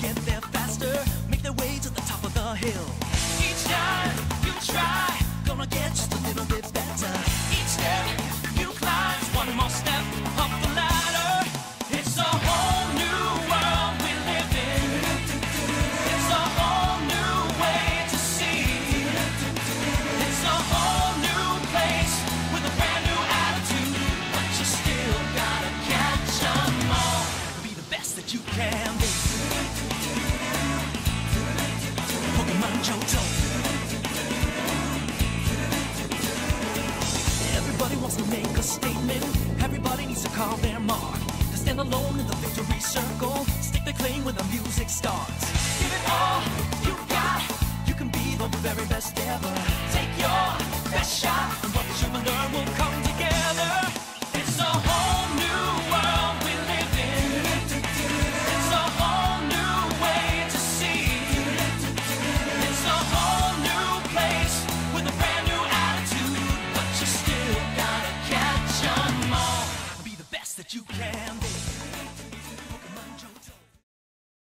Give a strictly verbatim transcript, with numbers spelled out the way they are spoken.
get there faster, make their way to the top of the hill. Each time you try, gonna get just a little bit better. Each step you climb, one more step up the ladder. It's a whole new world we live in. It's a whole new way to see. It's a whole new place with a brand new attitude, but you still gotta catch 'em all. Be the best that you can be. Pokemon Johto. Everybody wants to make a statement. Everybody needs to call their mark. To stand alone in the victory circle. Stick their claim when the music starts. Give it all you got. You can be the very best ever. Take your best shot, and what you will learn will come together. It's a whole new world we live in. It's a whole new way to see. It's a whole new place with a brand new attitude, but you still gotta catch 'em all. Be the best that you can be.